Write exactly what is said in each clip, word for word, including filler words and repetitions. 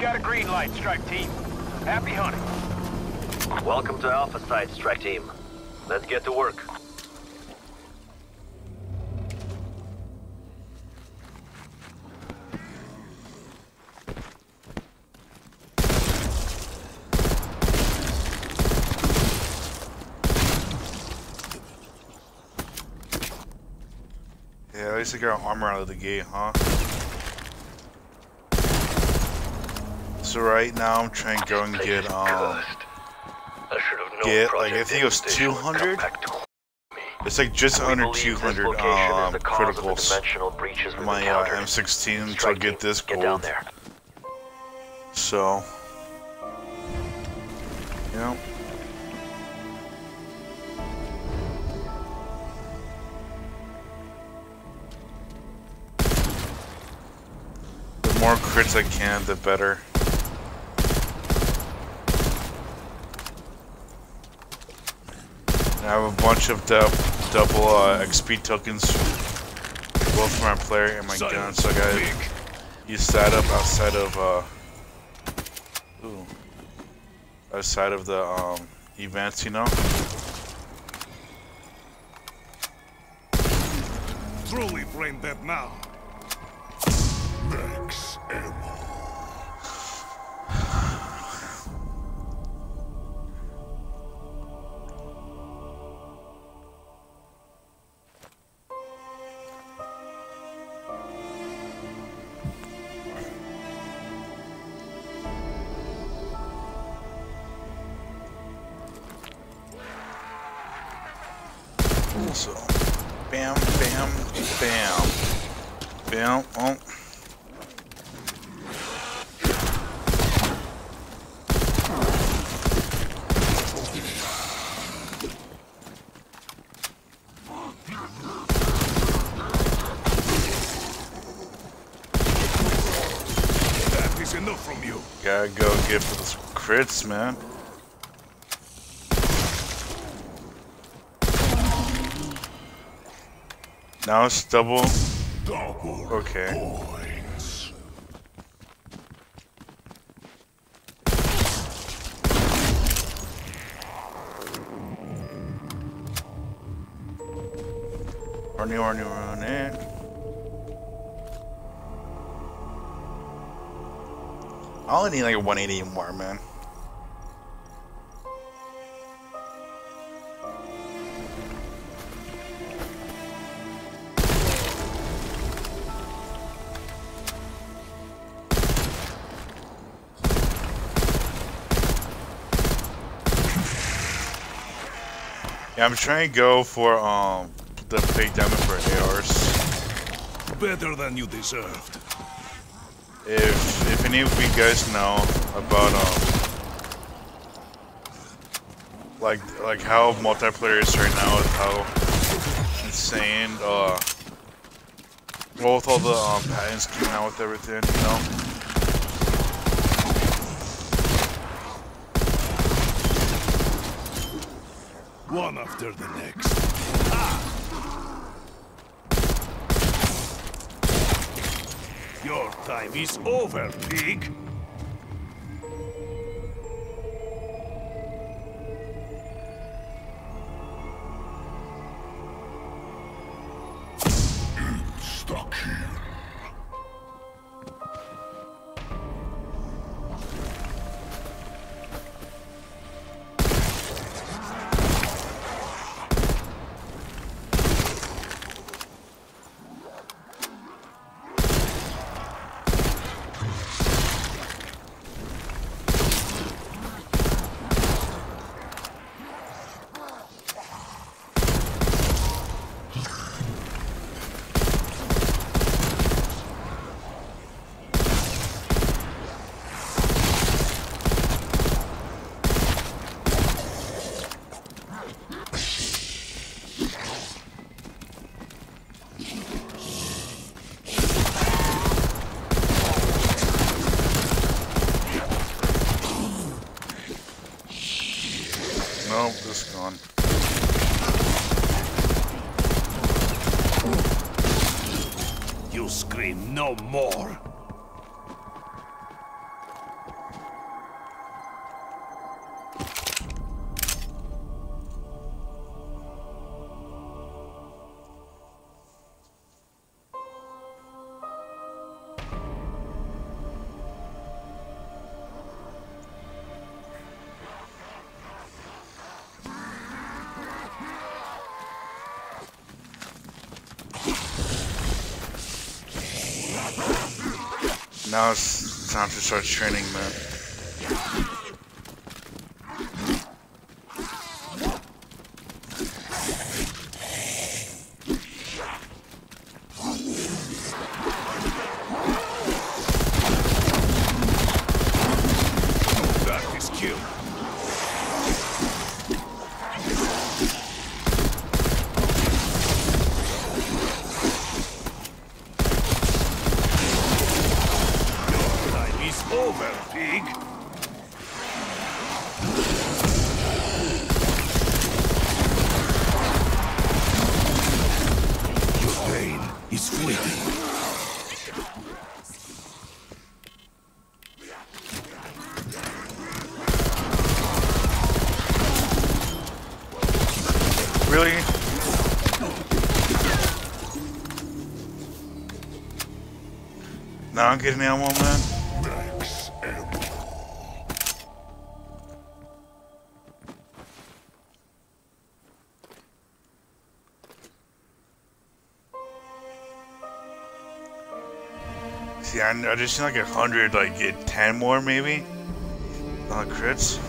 You've got a green light, strike team. Happy hunting. Welcome to Alpha Site, strike team. Let's get to work. Yeah, at least I got armor out of the gate, huh? So right now I'm trying to go and get, um, get, like, I think it was two hundred? It's like just under two hundred, um, criticals. My uh, M sixteen, so I get this gold. So, you know. The more crits I can, the better. I have a bunch of double uh, X P tokens, both for my player and my Side gun, so I gotta big. use that up outside of uh, ooh, outside of the um, events, you know. Truly blame that now. Max ammo. So, bam, bam, bam, bam, oh. That is enough from you. Gotta go get for those crits, man. Now it's double. double okay. Points. Run, you, run, you, run it. I only need like a one eighty more, man. Yeah, I'm trying to go for um the fake diamond for A Rs. Better than you deserved. If if any of you guys know about um like like how multiplayer is right now, how insane uh well with all the um, patents coming out with everything, you know. One after the next. Ah. Your time is over, pig. Stuck here. You scream no more. Now it's time to start training, man. That is cute. Over, pig! Your pain is fleeting. Really? Now I'm getting ammo, man. See, I, I just seen like a hundred, like get ten more maybe on uh, crits.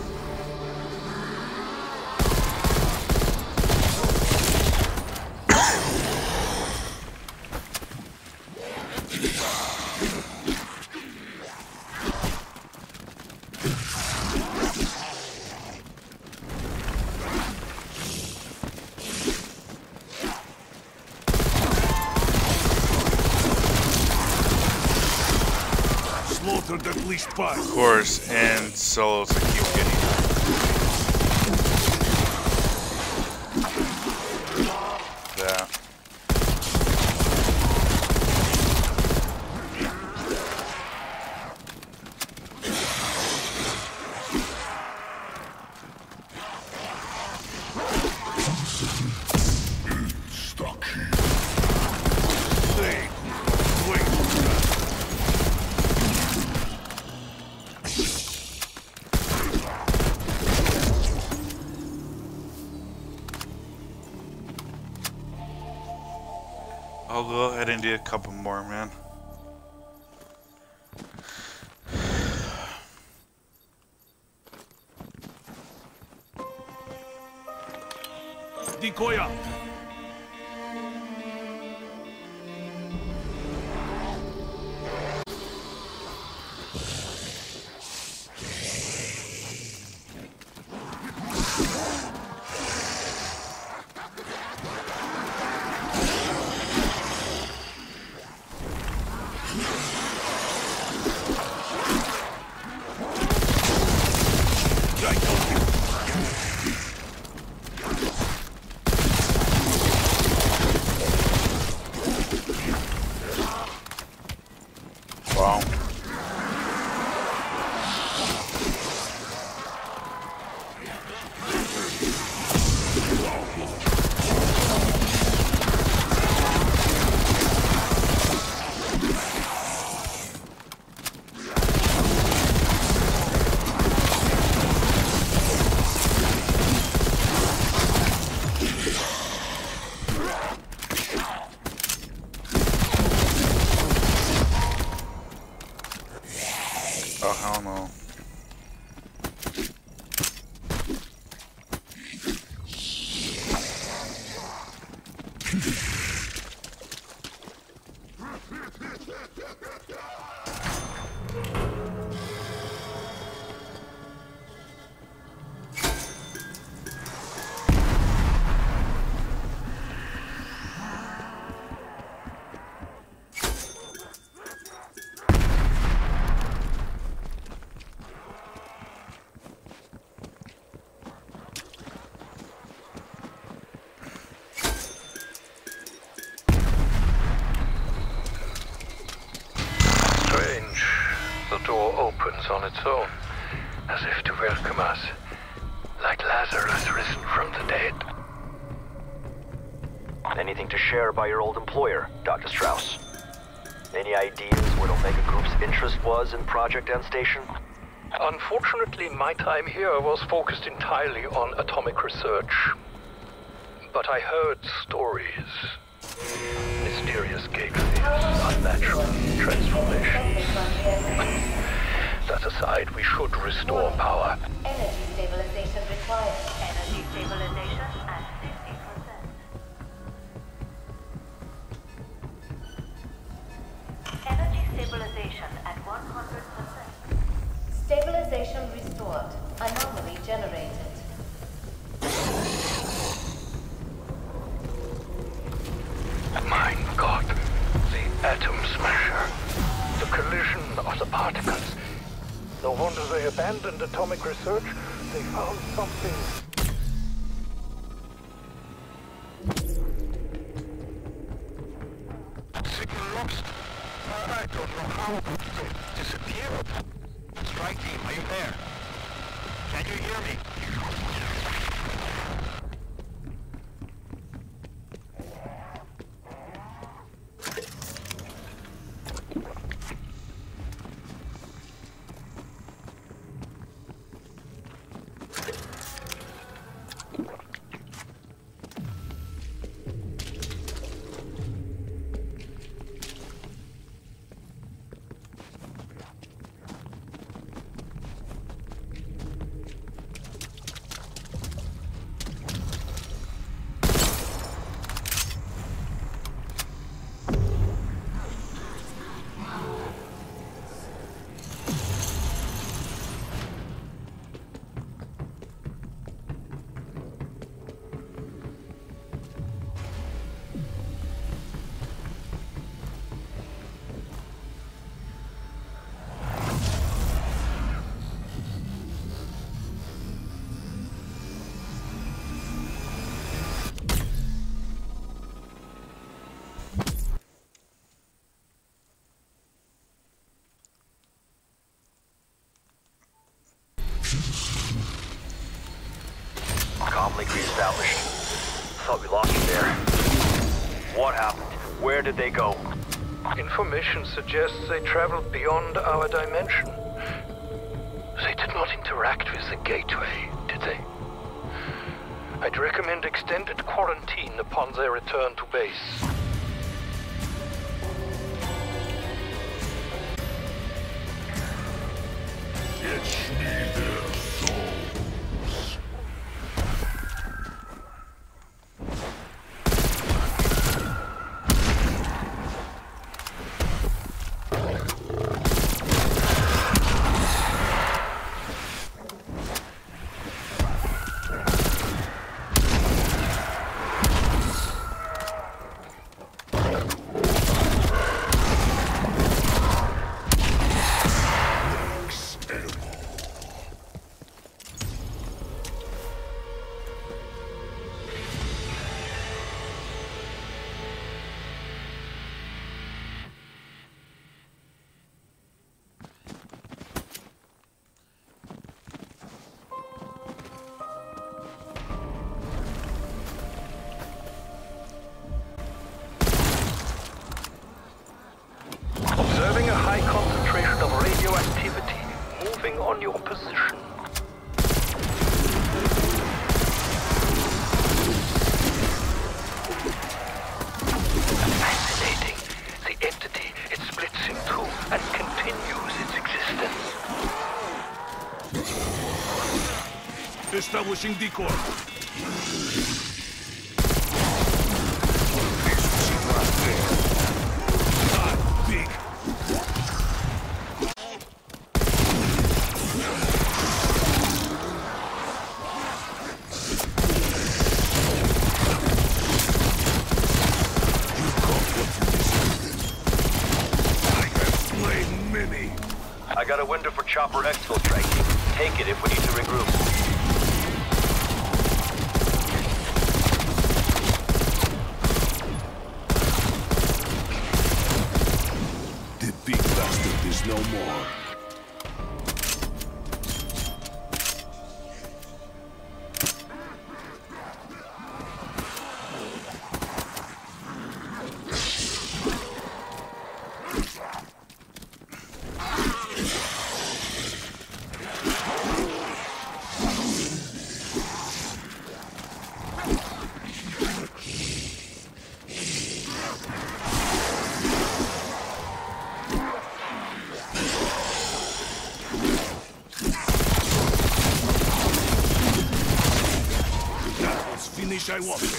At least five. Of course, and solos like you getting. Yeah. I'll go ahead and do a couple more, man. Dikoya. Oh, hell no. On its own, as if to welcome us, like Lazarus risen from the dead. Anything to share about your old employer, Doctor Strauss? Any ideas what Omega Group's interest was in Project and Station? Unfortunately, my time here was focused entirely on atomic research. But I heard stories. Mysterious gateways, unnatural transformations. side, we should restore power. Energy stabilization required. Energy stabilization at fifty percent. Energy stabilization at one hundred percent. Stabilization restored. Anomaly generated. My God, the atom smasher, the collision of the particles. No wonder they abandoned atomic research, they found something. Reestablished. Thought we lost you there. What happened? Where did they go? Information suggests they traveled beyond our dimension. They did not interact with the gateway, did they? I'd recommend extended quarantine upon their return to base. It's neither. Establishing decoy. Not big. I got a window for chopper exfiltrating. Take it if we need to regroup. No more. wish I wasn't.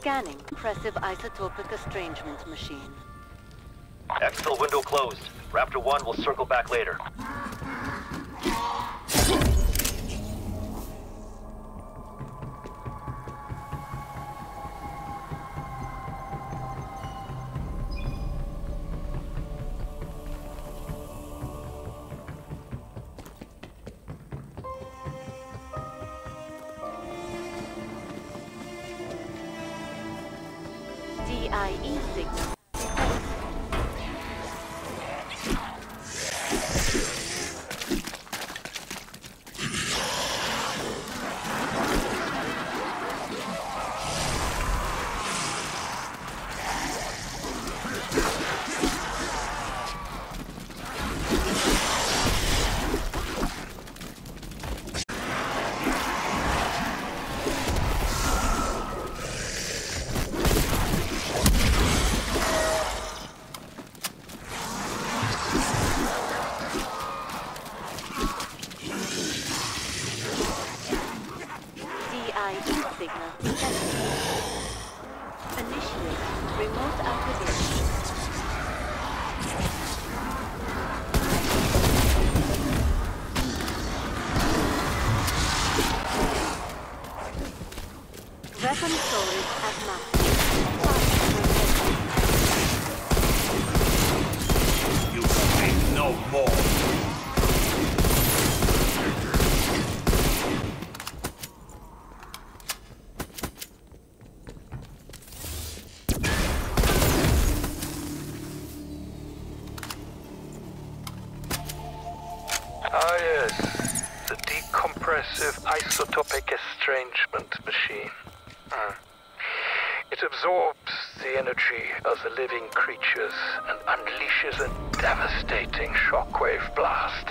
Scanning Impressive Isotopic Estrangement Machine. Exfil window closed. Raptor one will circle back later. D I E signal. Isotopic estrangement machine. Mm. It absorbs the energy of the living creatures and unleashes a devastating shockwave blast.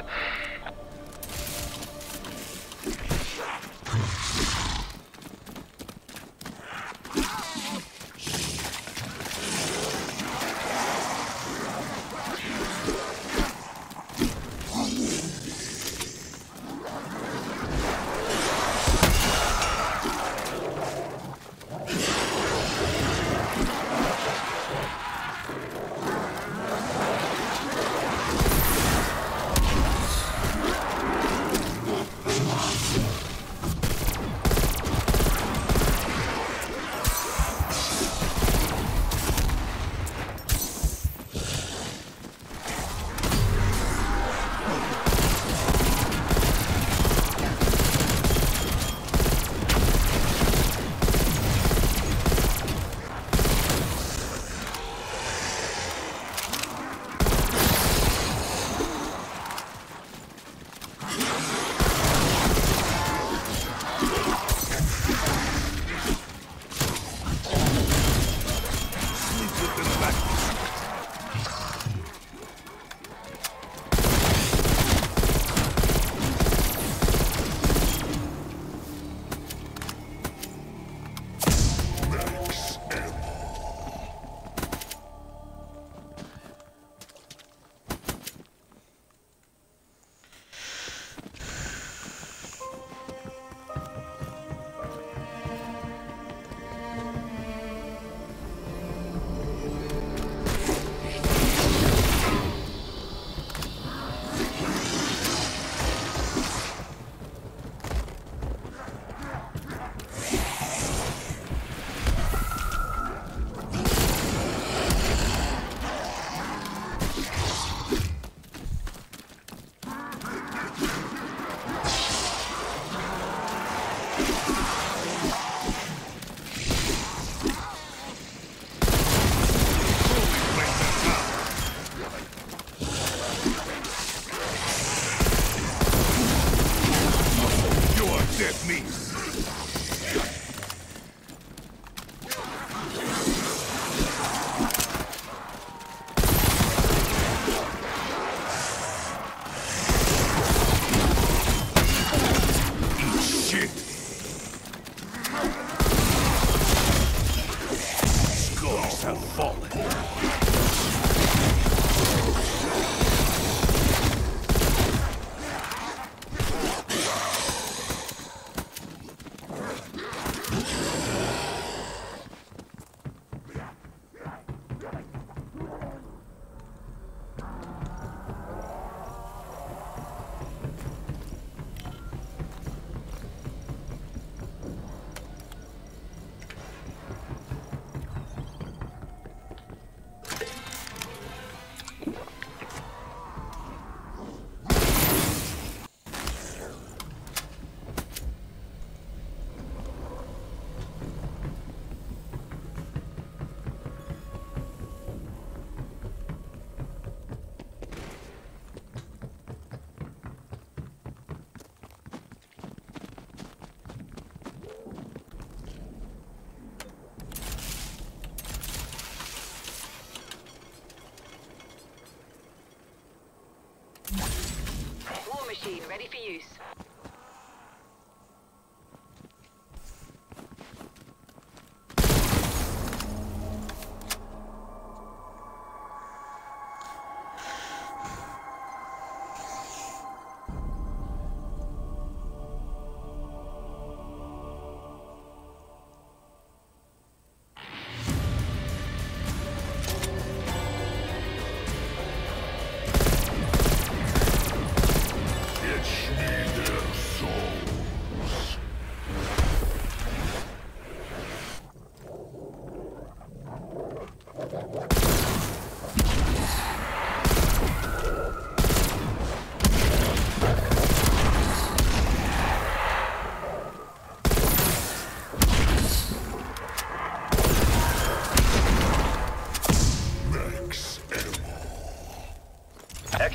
machine ready for use.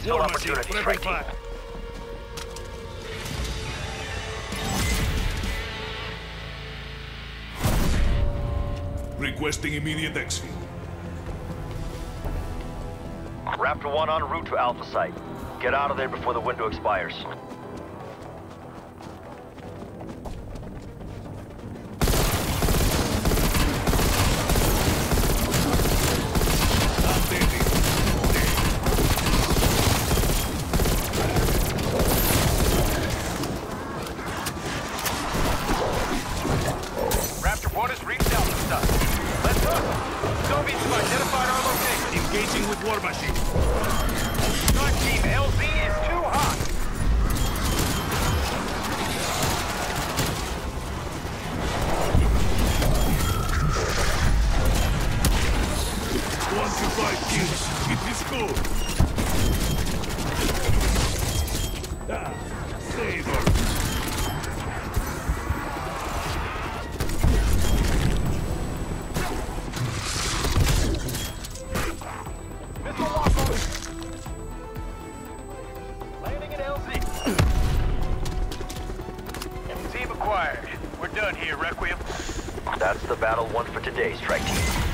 No opportunity, right team. Requesting immediate exfil. Raptor one en route to Alpha Site. Get out of there before the window expires. We're done here, Requiem. That's the battle won for today, strike team.